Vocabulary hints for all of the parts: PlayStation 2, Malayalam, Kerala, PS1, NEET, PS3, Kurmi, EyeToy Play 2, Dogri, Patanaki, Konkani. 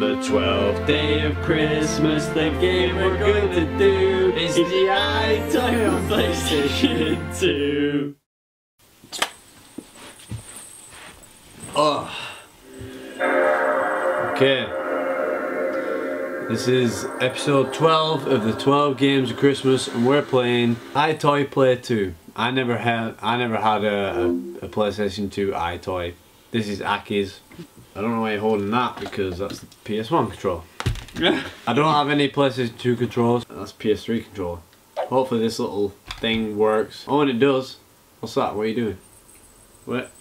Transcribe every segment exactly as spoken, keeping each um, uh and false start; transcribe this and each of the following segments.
On the twelfth day of Christmas, the game we're going to do is the EyeToy on PlayStation two. Oh. Okay. This is episode twelve of the twelve games of Christmas, and we're playing EyeToy Play two. I never had, I never had a, a, a PlayStation two EyeToy. This is Aki's. I don't know why you're holding that, because that's the P S one controller. I don't have any PlayStation two controllers. That's P S three controller. Hopefully this little thing works. Oh, and it does. What's that? What are you doing? What?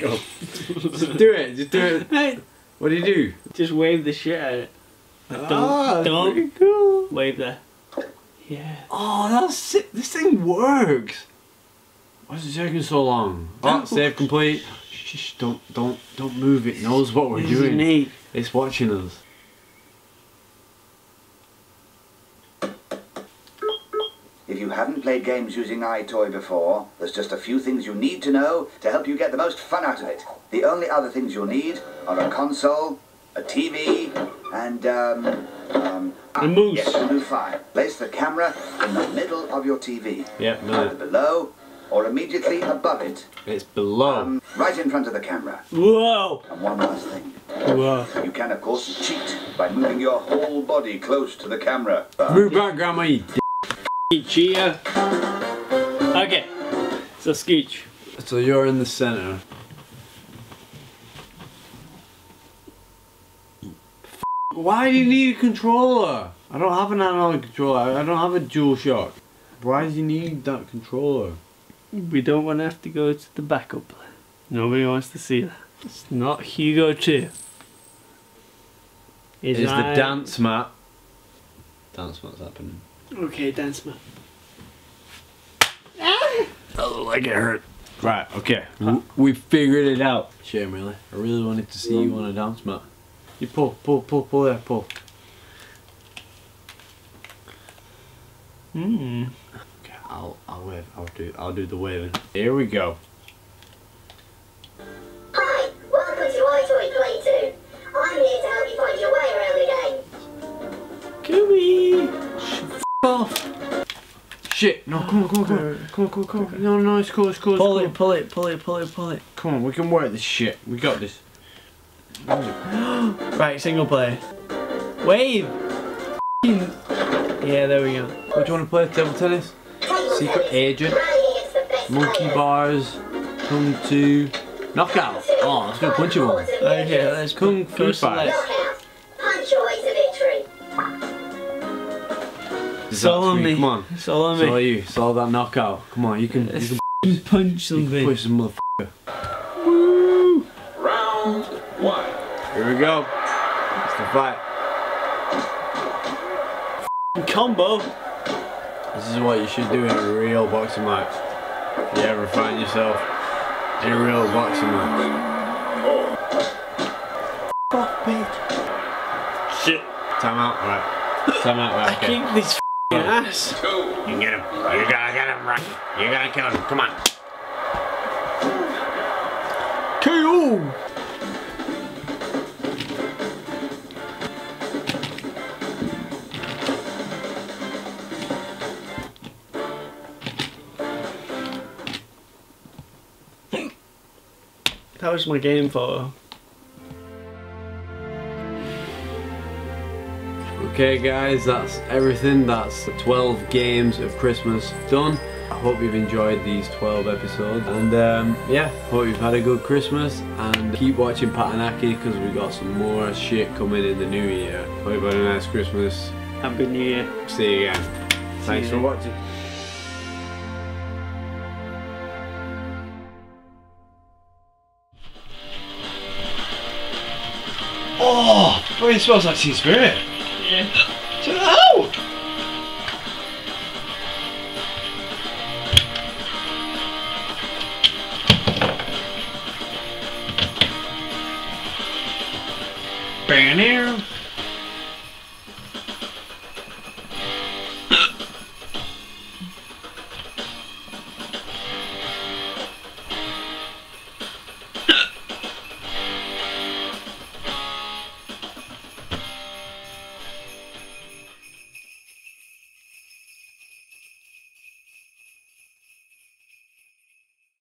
Just do it. Just do it. What do you do? Just wave the shit at it. Don't, ah, don't pretty cool. Wave there. Yeah. Oh, that's sick. This thing works. Why is it taking so long? Oh, save complete. Shh, don't, don't, don't move. It knows what we're doing. Neat. It's watching us. If you haven't played games using EyeToy before, there's just a few things you need to know to help you get the most fun out of it. The only other things you'll need are a console, a T V, and um, um, a moose. Yes, a new file. Place the camera in the middle of your T V. Yep, no. Either below or immediately above it. It's below. Um, right in front of the camera. Whoa! And one last thing. Whoa. You can, of course, cheat by moving your whole body close to the camera. But move back, Grandma, you d***. Cheer. Okay. So, Scooch. So you're in the center. Why do you need a controller? I don't have an analog controller. I don't have a DualShock. Why do you need that controller? We don't want to have to go to the backup. Nobody wants to see that. It's not Hugo two. Is the dance mat. Dance mat's happening. Okay, dance mat. Ah! That looked like it hurt. Right, okay. Huh? We figured it out. Shame, really. I really wanted to see you on a dance mat. You pull, pull, pull, pull there, pull. Mmm. I'll, I'll wave, I'll do, I'll do the waving. Here we go. Hi, welcome to EyeToy Play two. I'm here to help you find your way around the game. Gooey! Shh, f*** off! Shit, no, come on, come on, come on. Come on, come on, come on. No, no, it's cool, it's cool, it's pull cool. It, pull it, pull it, pull it, pull it. Come on, we can work this shit. We got this. Right, single player. Wave! Yeah, there we go. What, do you want to play table tennis? Secret Agent, Monkey Bars, Kung Fu, Knockout. Oh, that's gonna punch you one. Okay, let's Kung Fu Fight. Solo me, come on. Solo me. Solo you. Solo that knockout. Come on, you can. You can punch something. Push some motherfucker. Woo! Round one. Here we go. It's the fight. Combo. This is what you should do in a real boxing match. If you ever find yourself in a real boxing match. Fuck, bitch. Shit. Time out, right. Time out, right. Okay. I kicked this f***ing ass. Two. You can get him. You're gonna get him, right? You're gonna kill him. Come on. K O! That was my game photo. Okay guys, that's everything. That's twelve games of Christmas done. I hope you've enjoyed these twelve episodes. And um, yeah, hope you've had a good Christmas. And keep watching Patanaki, because we've got some more shit coming in the new year. Hope you've had a nice Christmas. Have a good new year. See you again. See Thanks you for watching. Oh, well, it smells like sea spirit. Yeah. Ow! Bam!